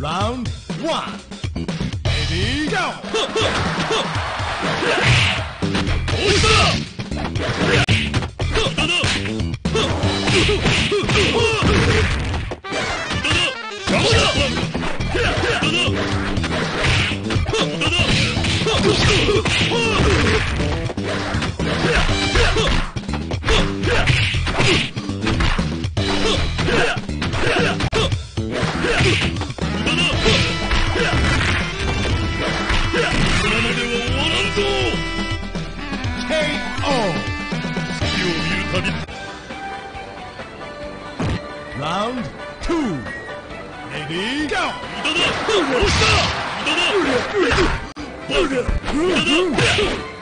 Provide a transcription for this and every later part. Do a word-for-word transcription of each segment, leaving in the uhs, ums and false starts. Round one. Ready? Go! Round two. Ready? Go! K O. Round three. Ready? Go! K O. Round four. Ready? Go! Round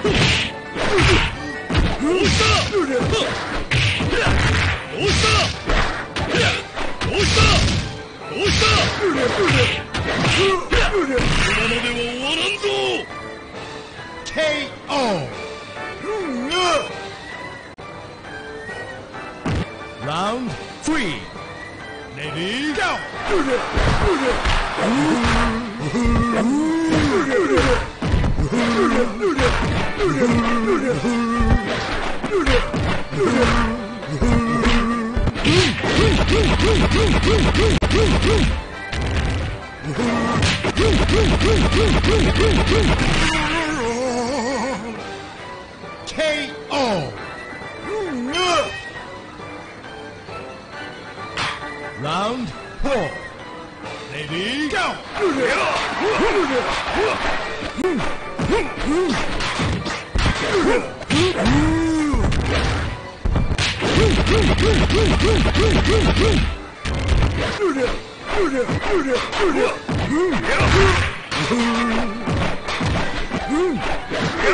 one. Ready? Go! Round three. Ready? Go! K O. Round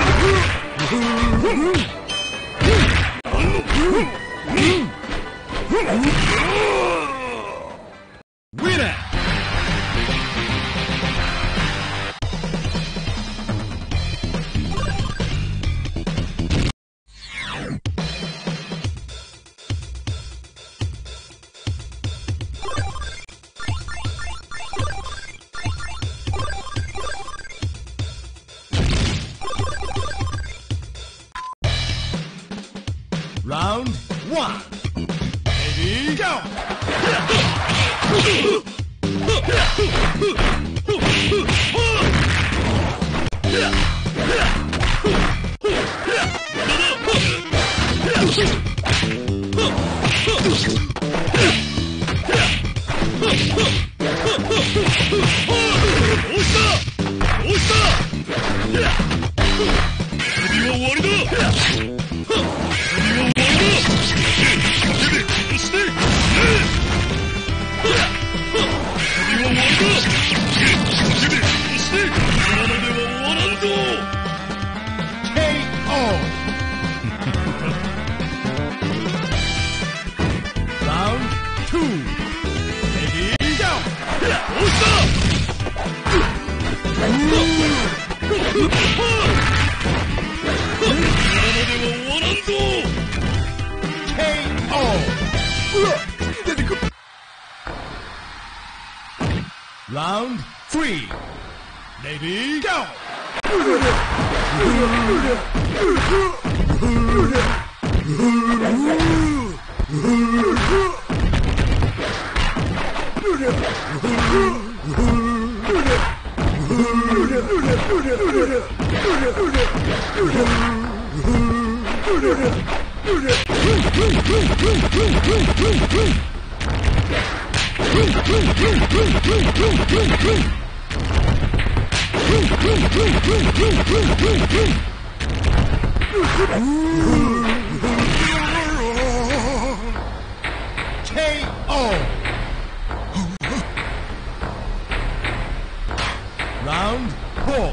four.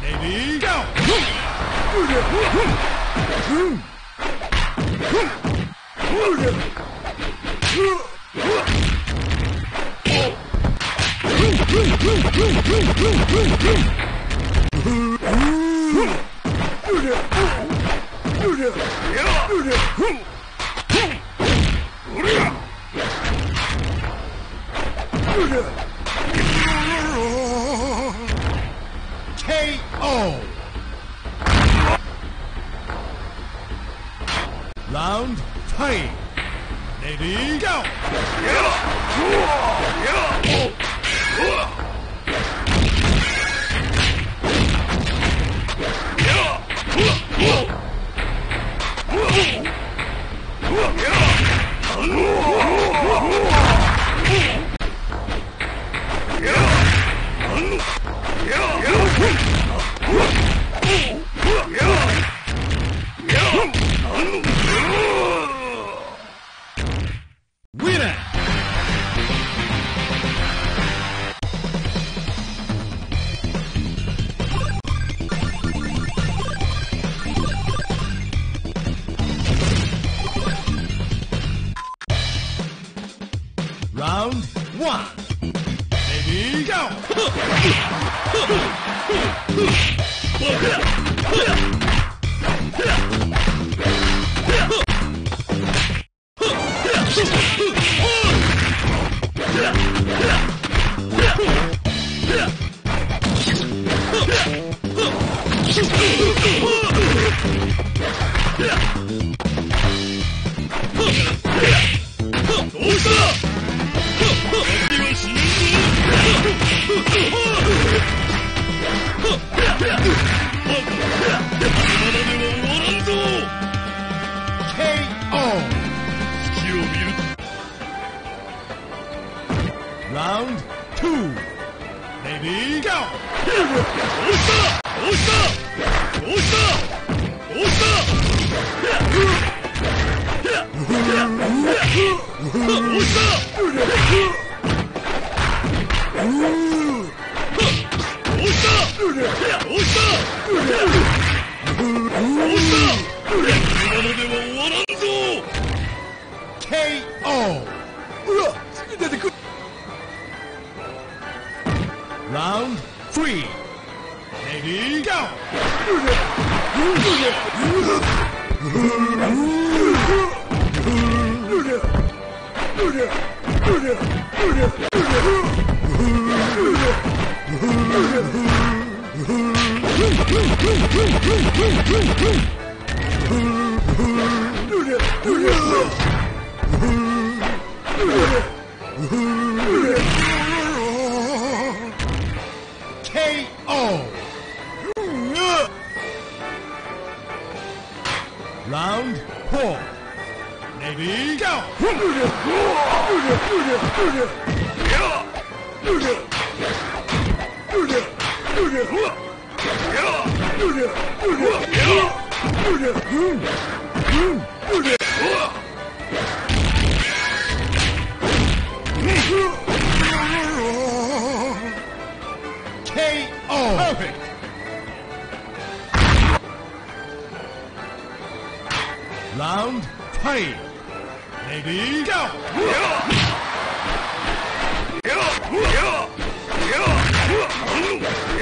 Ready? Go! Round Go! Round three. Ready? Go! Round one. Ready? Go! Round two. Ready? Go! K O Round three. Ready? Go! Round four. Ready? Go! K O Perfect! Round three. Ready? Go! Round one. Ready? Go!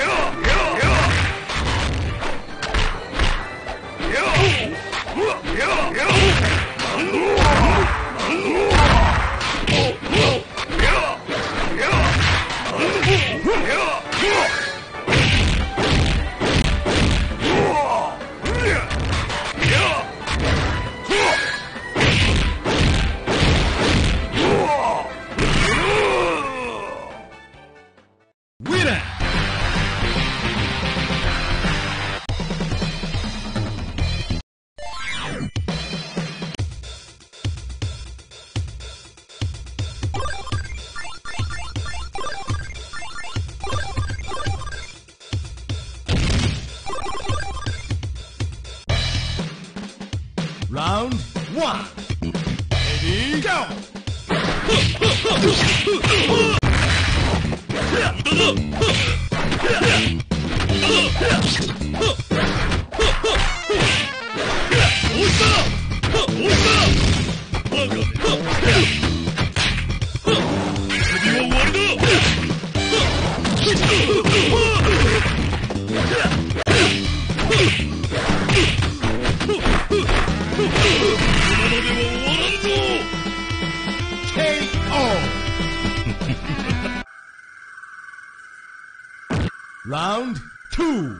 Round two.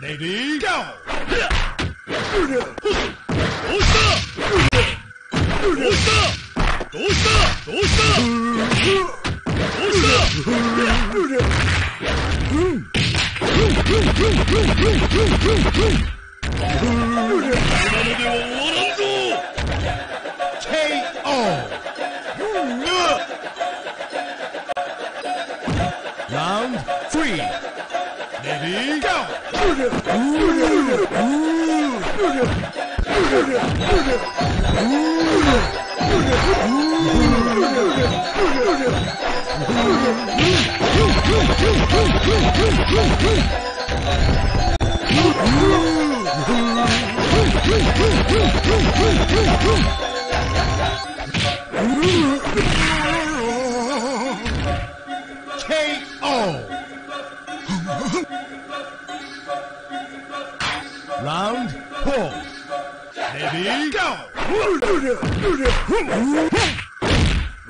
Lady, go! K O Round three. Ready? Go! K O Round four. Ready? Go! K O Round three. Ready? Go! Winner! Round one. Ready? Go! Round three. Ready? Go!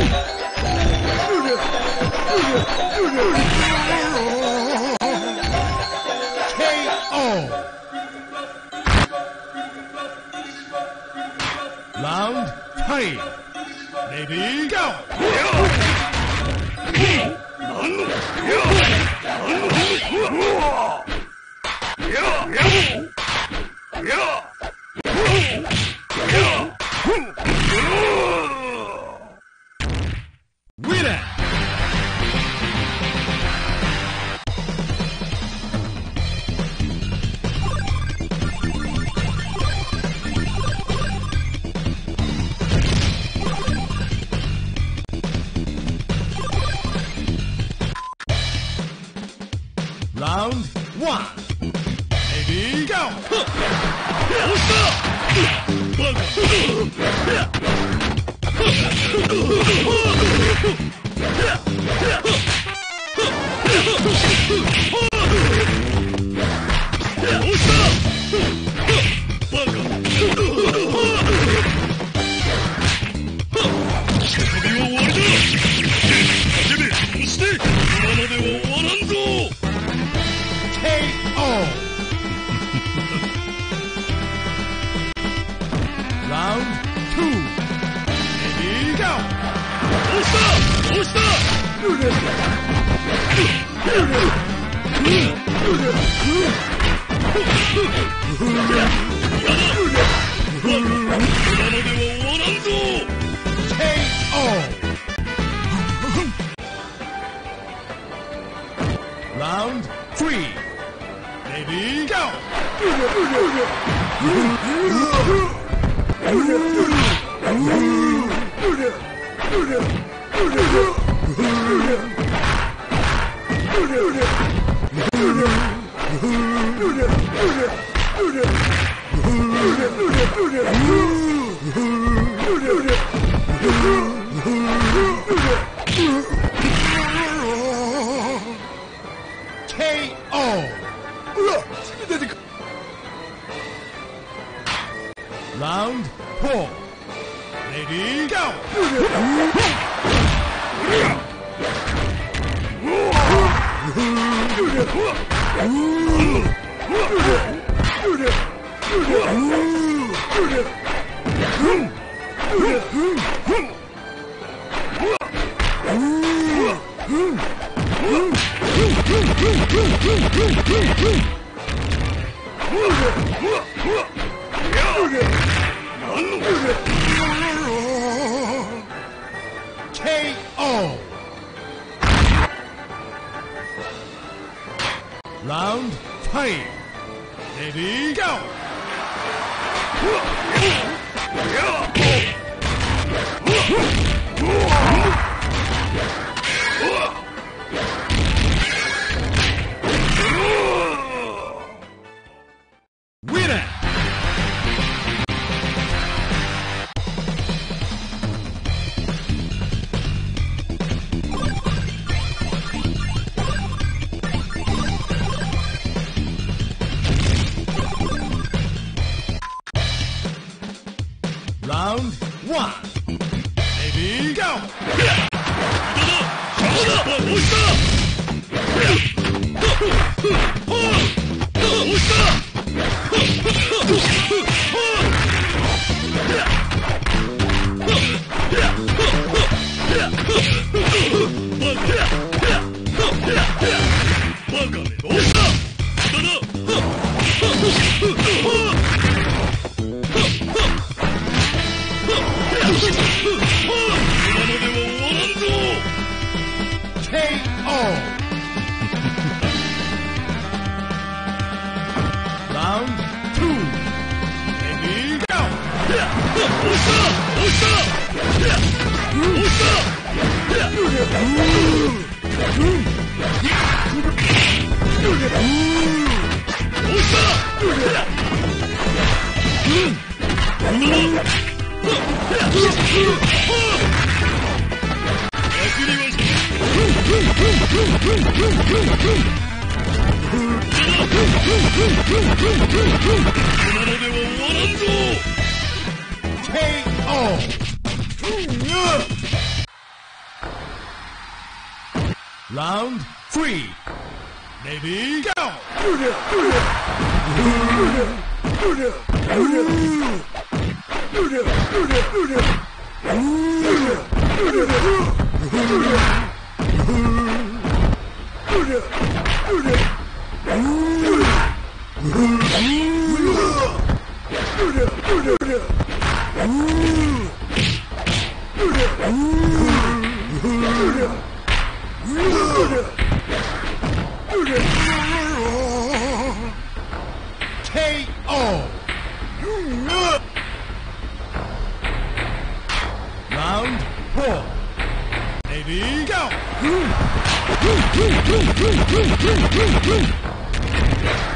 K O Round four. Ready? Go! K O Round five. Ready? Go! Round three. Maybe go. K O. Round four. Maybe go. Winner. Round one. Maybe go.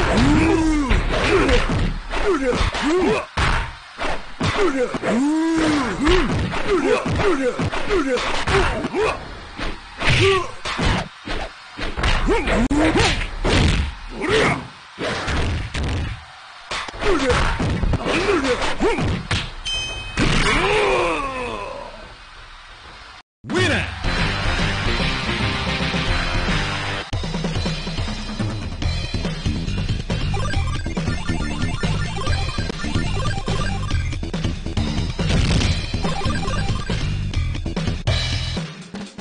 Round three. Maybe go. K O.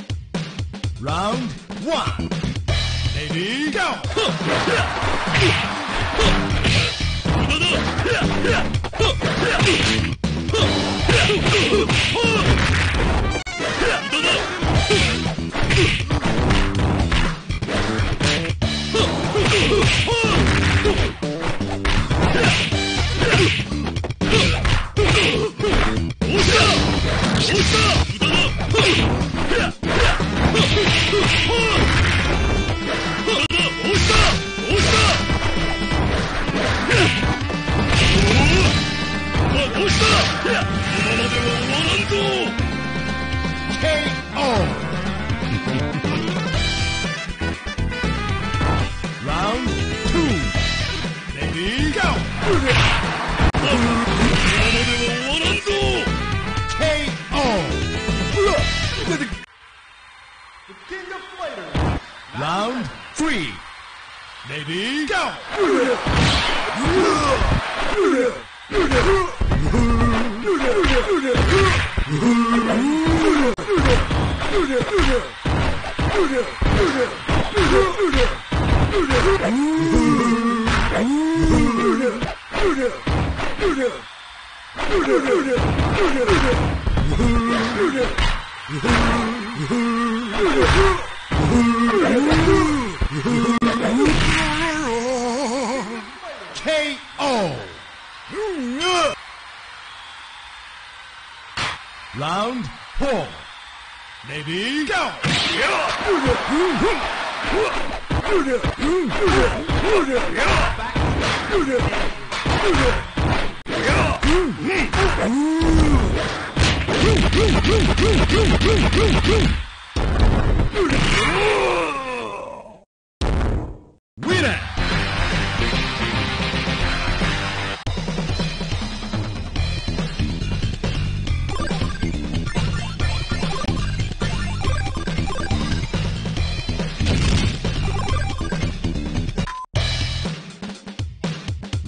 Round four. Maybe go. Winner.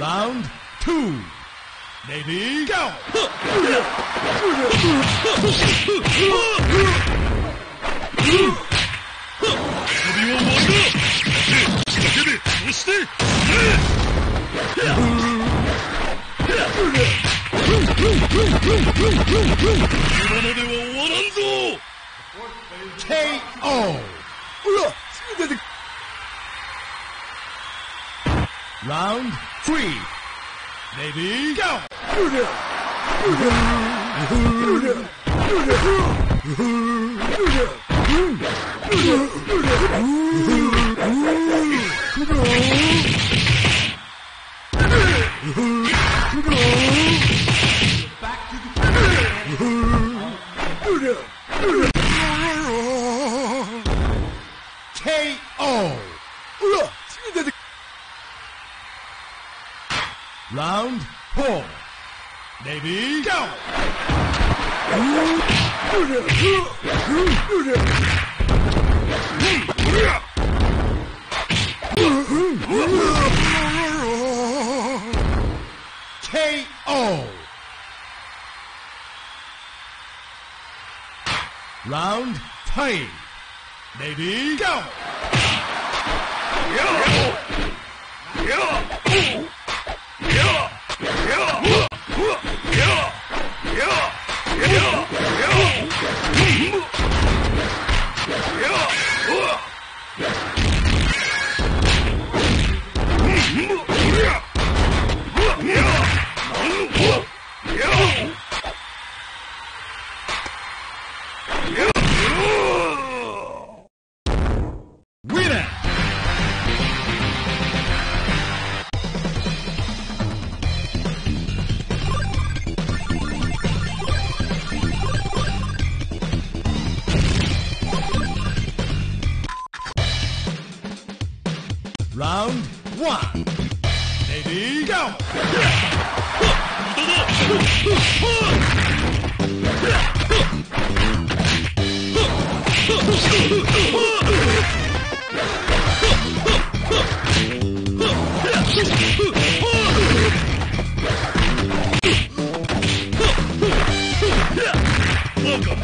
Round two. Lady, go! K O. Round three. Lady, go! Back to the K O. Round four. Lady, go! K O. Round five. Lady, go! Yo! Yo! Round one. Lady, go! Round three. Lady, go! K O.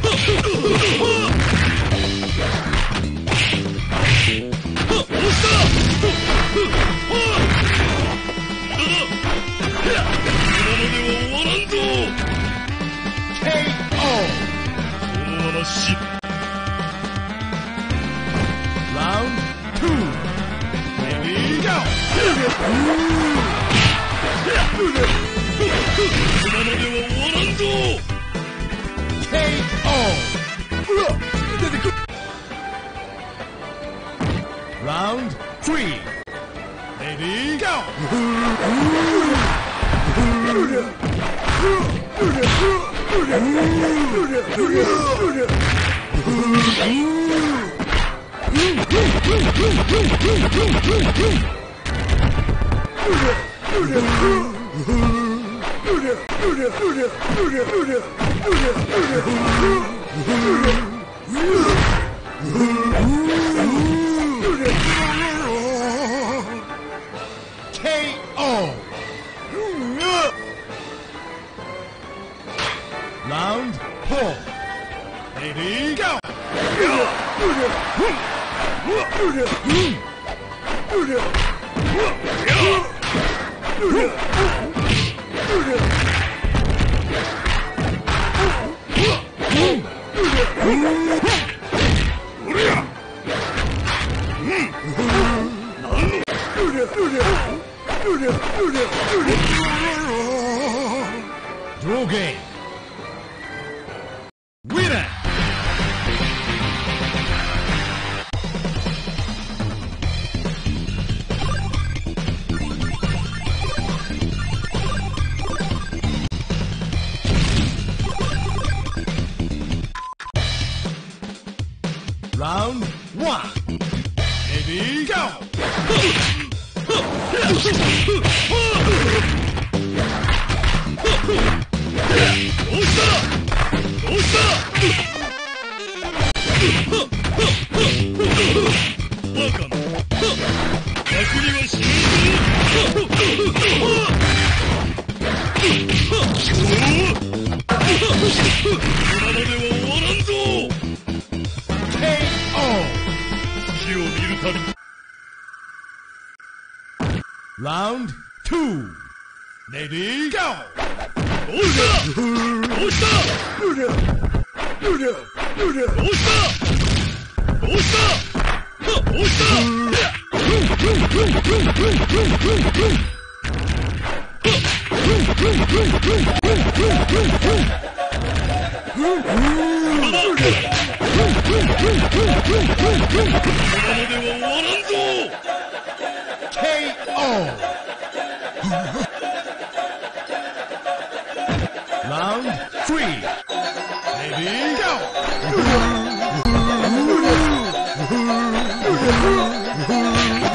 Round four. Lady, go! Draw game. Winner. Round one. Ready, go! Round two. Ready, go! K O Round three. Ready, go!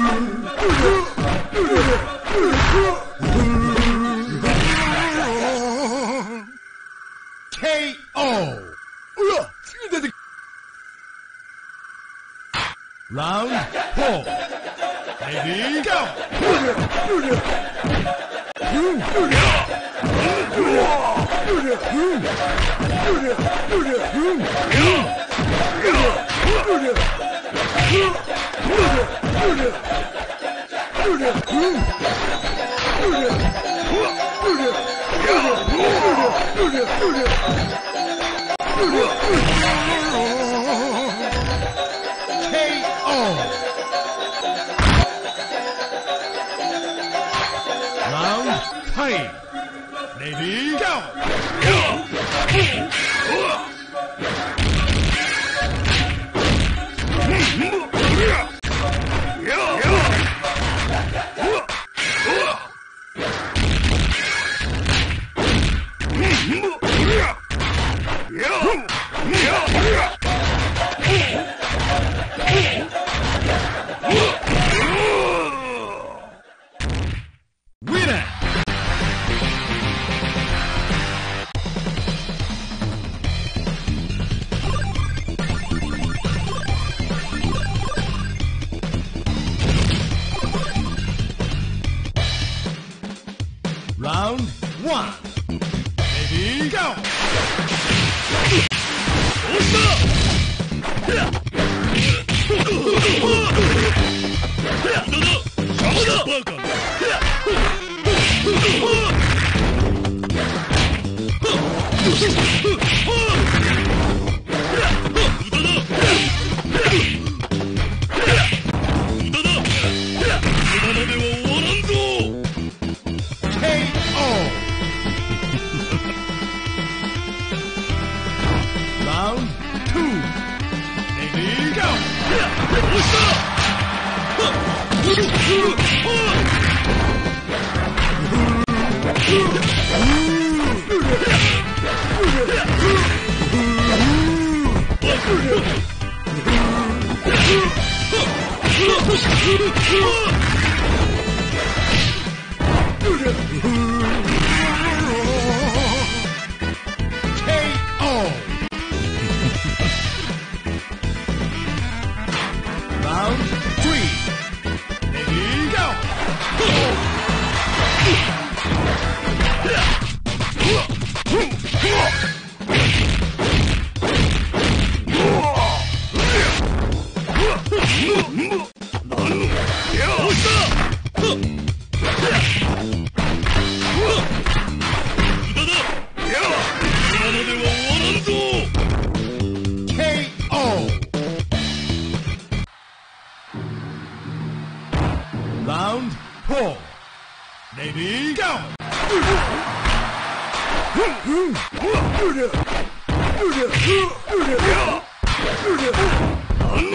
Round four. Ready, go! K O Round five. Ready, go! Round one. Ready, go! K O Round three. Ready, go! K O Round four. Ready, go! Ooh.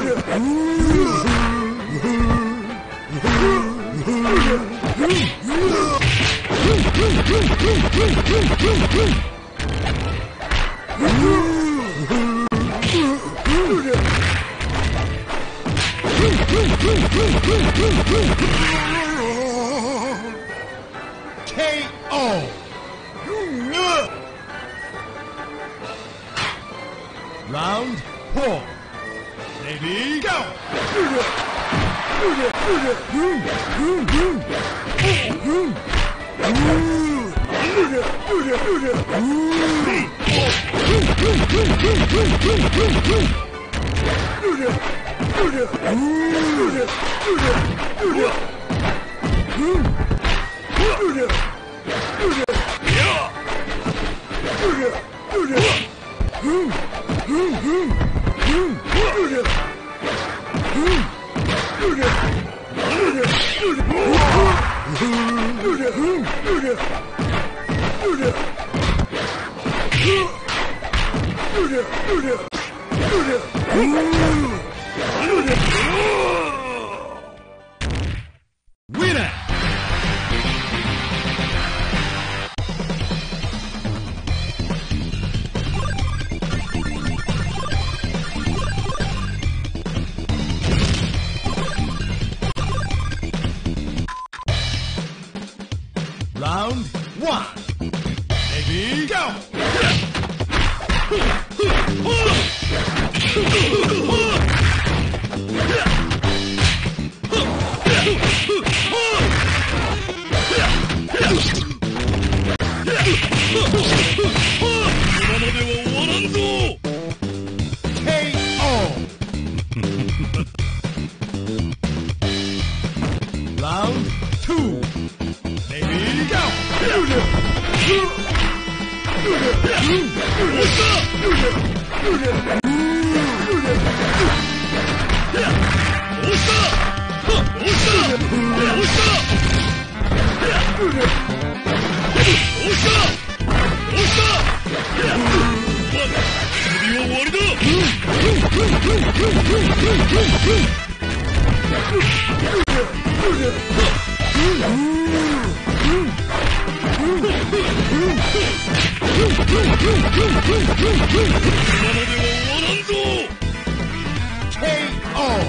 K O Round four. Ready, go! Winner! Round one. Ready, go! K O Round two. K O Round three. Ready, go! Round four. Ready, go! Round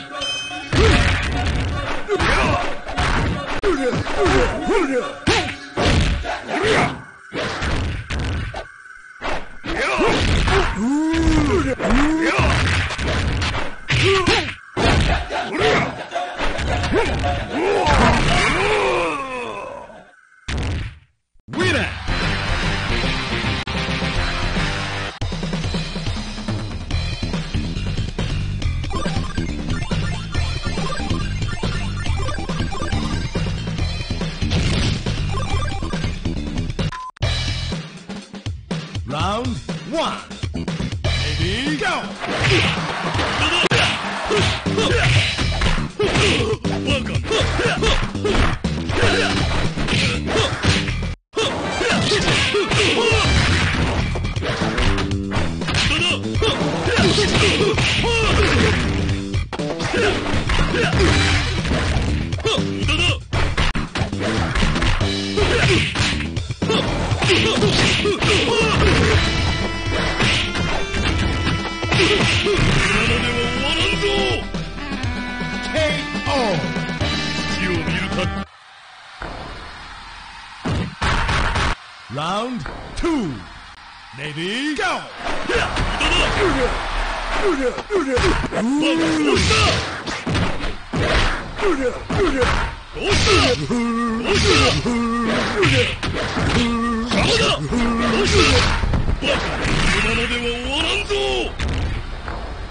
one. Ready, go! Welcome! Woo! Round two. Ready? Go!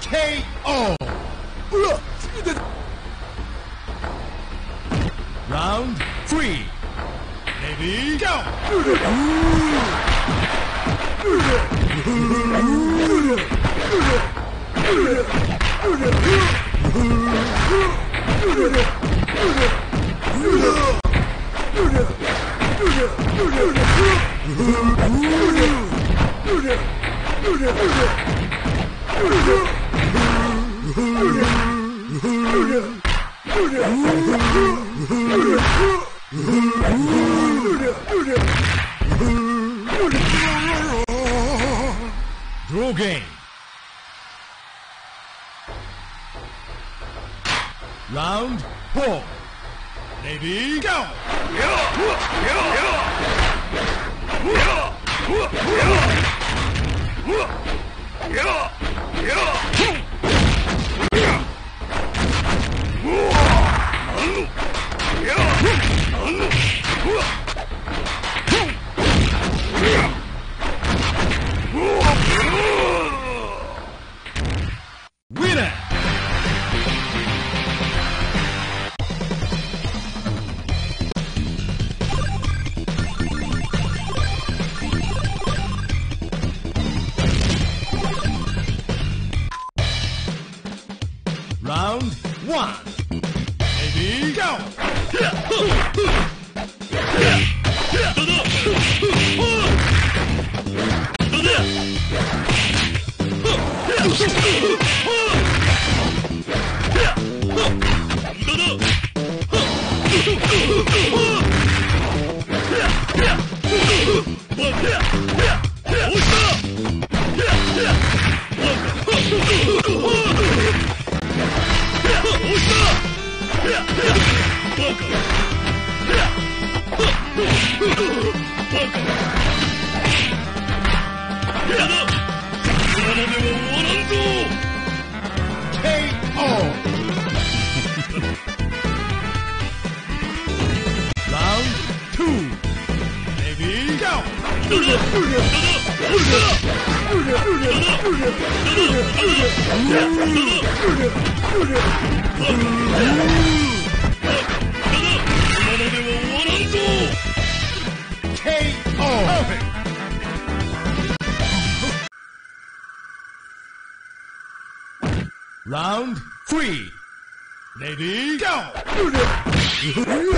K O. Round three. Ready? Go! Draw game. Round four. Ready? Go! Round one. Ready? Go! K O. Round three. Ready? Go! K O. Round four. Ready? Go! Winner!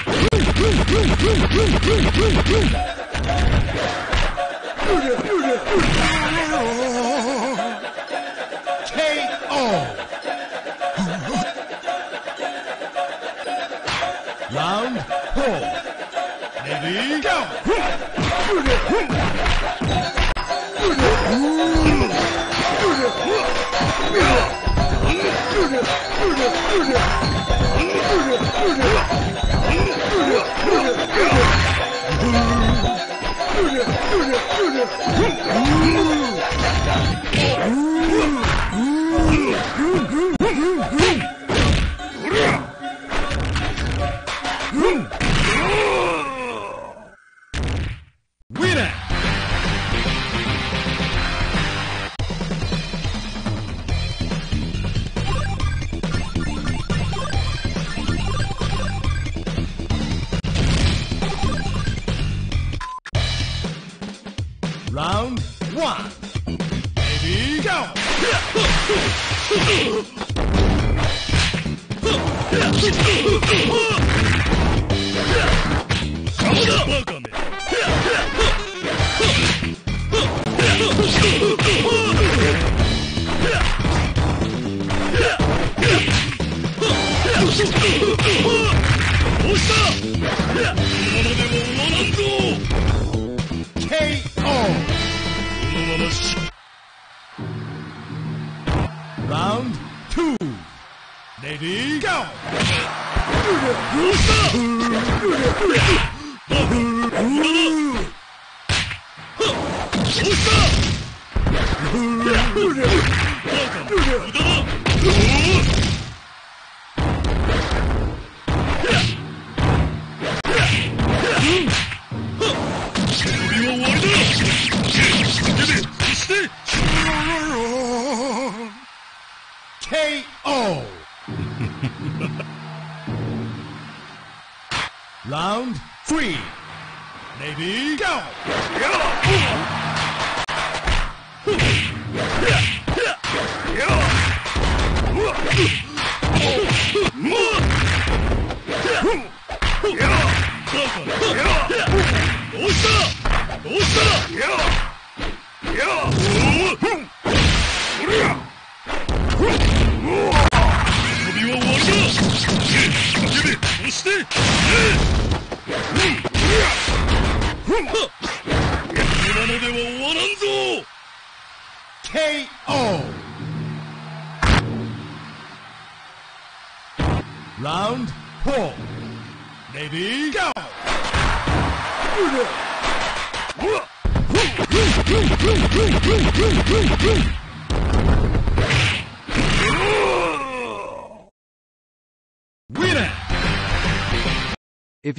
Round one. Ready? Go! K O. Lady, go! K O Round three. Lady, go! K O Round four. Lady, go! Winner! If